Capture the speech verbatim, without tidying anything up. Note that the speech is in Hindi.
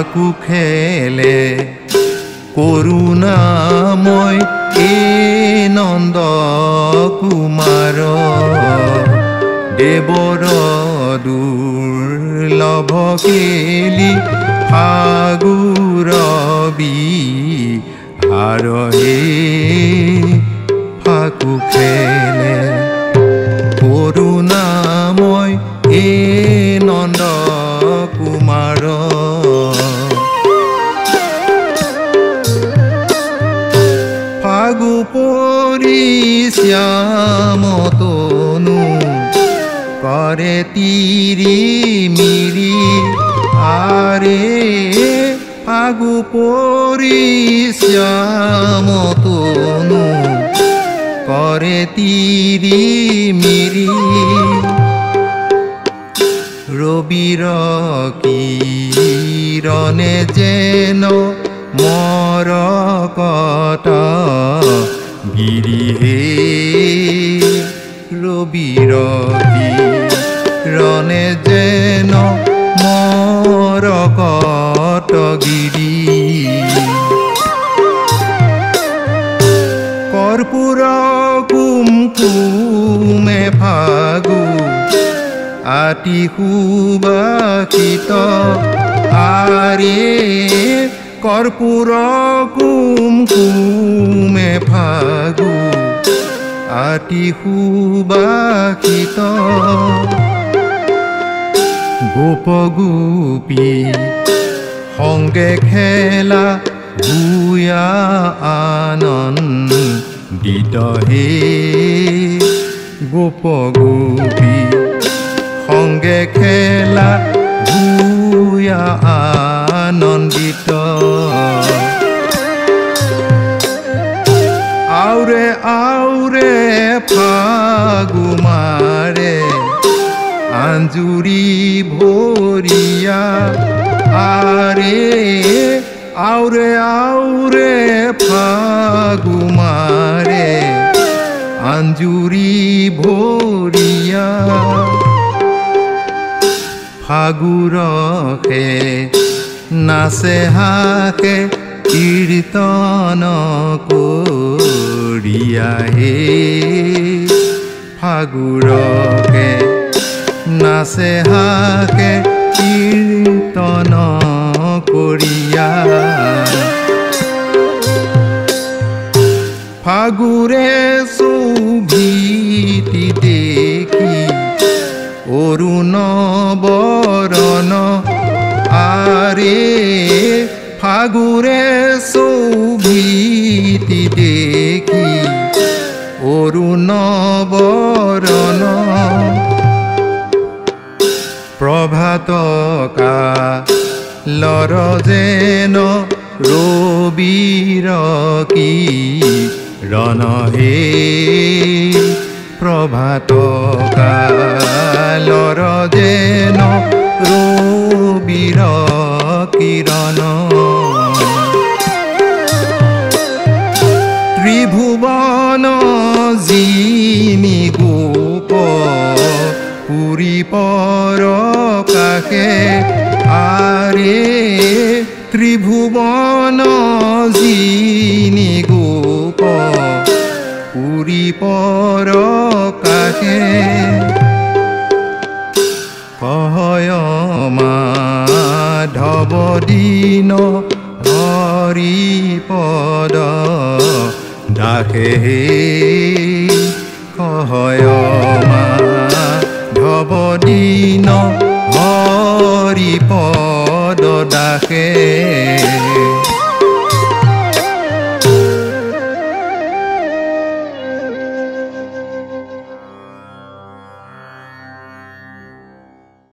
फागु खेले करुणामय ए नंद कुमार देवर दुर्लभ केली फागु रवि हार हे फागु खेले करुणामय ए नंद कुमार फागु परि श्याम तनु करे तीरी मिरी आरे फागु परि श्याम तनु करे तीरी मिरी रबिर किरणे जेन मरकता गिरि हे रबिर किरणे जेन मरकता गिरि कर्पूर कुमकुमे फागु आति सुबासित आरे कर्पूर कुमकुमे फागु आति सुबासित गोप गोपी संगे खेला भूया आनन्दित हे गोप गोपी संगे खेला भूया आनंदित आउरे आउरे फागु मारे आंजुरी भोरिया आरे आउरे आउरे फागु मारे आंजुरी भोरिया फागुर के नाचे हाके कीर्तन कोरिया हे फागुर के नाचे हाके कीर्तन कोरिया फागुरे शोभिति देखी अरुण बरण आरे फागुरे शोभिति देखी अरुण बरण प्रभात कालर जेन रबिर किरण हे प्रभात कालर जेन रबिर किरण त्रिभुवन जिमि गोप पुरी परकाशे आरे त्रिभुवन जिमि गोप पुरी परकाशे माधव दीन हरिपद डाके कहय माधव दीन हरिपद डाके।